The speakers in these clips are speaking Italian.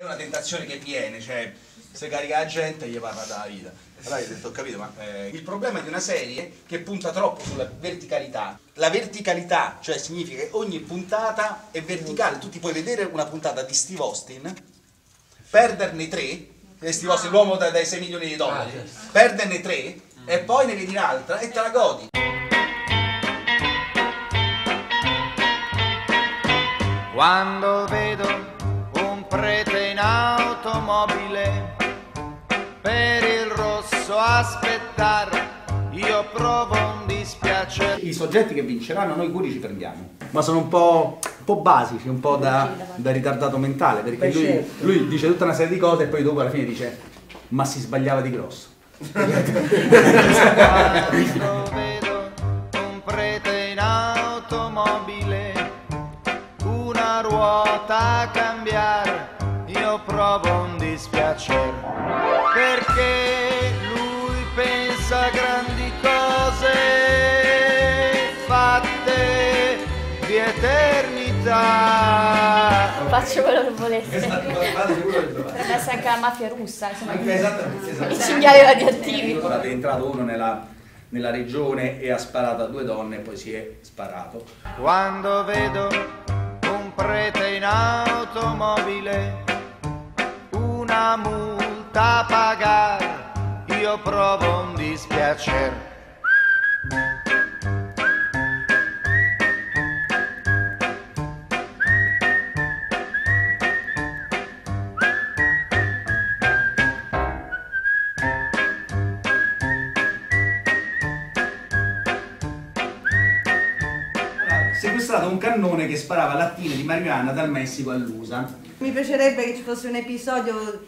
È una tentazione che viene, cioè se carica la gente gli parla della vita. Allora io ho detto, ho capito, ma il problema di una serie che punta troppo sulla verticalità. La verticalità, cioè, significa che ogni puntata è verticale. Tu ti puoi vedere una puntata di Steve Austin, perderne tre, Steve Austin, l'uomo dai 6 milioni di dollari, perderne tre e poi ne vedi un'altra e te la godi. Quando vedo un prete in automobile per il rosso aspettare, io provo un dispiacere. I soggetti che vinceranno noi curi ci prendiamo, ma sono un po' basici, un po' da ritardato mentale, perché lui dice tutta una serie di cose e poi dopo alla fine dice ma si sbagliava di grosso. Quando vedo un prete in automobile, una ruota a cambiare, io provo un dispiacere, perché lui pensa a grandi cose fatte di eternità. Faccio quello che volesse. Esatto, potrebbe essere anche la mafia russa, insomma, esatto. I cinghiali radioattivi. È entrato uno nella regione e ha sparato a due donne e poi si è sparato. Quando vedo prete in automobile, una multa a pagare, io provo un dispiacere. Sequestrato un cannone che sparava lattine di marijuana dal Messico all'USA. Mi piacerebbe che ci fosse un episodio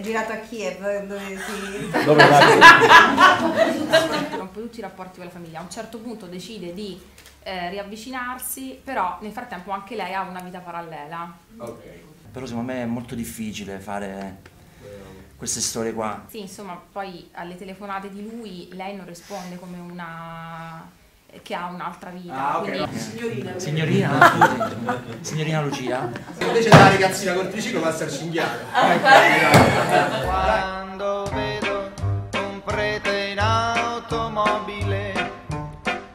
girato a Kiev dove si... Dove rompe tutti i rapporti con la famiglia. A un certo punto decide di riavvicinarsi, però nel frattempo anche lei ha una vita parallela. Ok. Però secondo me è molto difficile fare queste storie qua. Sì, insomma, poi alle telefonate di lui lei non risponde come una... che ha un'altra vita. Ah, okay. Quindi... Signorina Lucia. Invece la ragazzina col triciclo passa al cinghiale. Quando vedo un prete in automobile,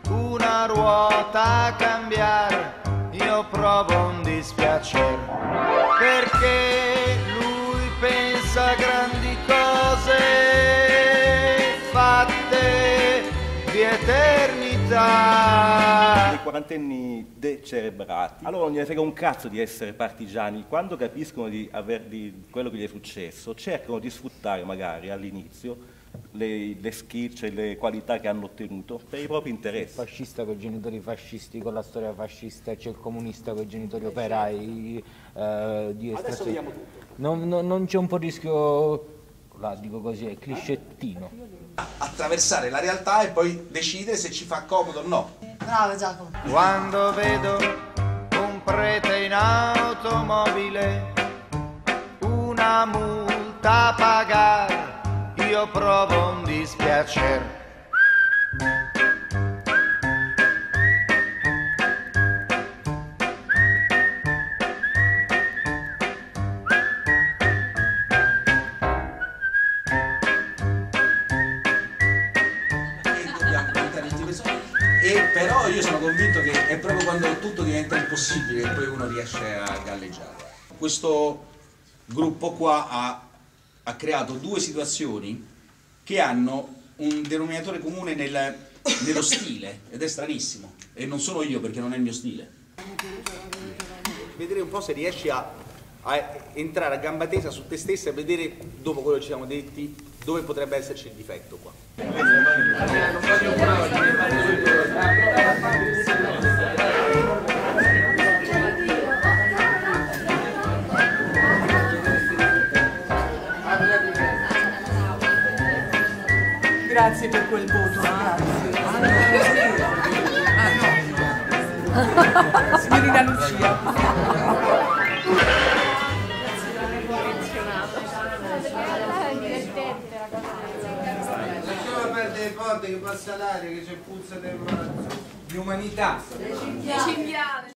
una ruota a cambiare, io provo un dispiacere, perché lui pensa a grandi cose fatte di eternità. I quarantenni decerebrati, allora non gliene frega un cazzo di essere partigiani, quando capiscono di quello che gli è successo cercano di sfruttare magari all'inizio le skill, cioè le qualità che hanno ottenuto per i propri interessi. Il fascista con i genitori fascisti, con la storia fascista, c'è il comunista con i genitori operai, di estrazione. Adesso vediamo tutto. Non c'è un po' il rischio, la dico così, è clischettino. Attraversare la realtà e poi decidere se ci fa comodo o no. Bravo Giacomo. Quando vedo un prete in automobile, una multa a pagare, io provo un dispiacere. Però io sono convinto che è proprio quando tutto diventa impossibile che poi uno riesce a galleggiare. Questo gruppo qua ha creato due situazioni che hanno un denominatore comune nello stile, ed è stranissimo, e non sono io perché non è il mio stile. Vedere un po' se riesci a entrare a gamba tesa su te stessa e vedere, dopo quello che ci siamo detti, dove potrebbe esserci il difetto qua. Grazie per quel voto, grazie. Ah no, signorina Lucia. Che passa l'aria, che c'è puzza del mazzo di umanità.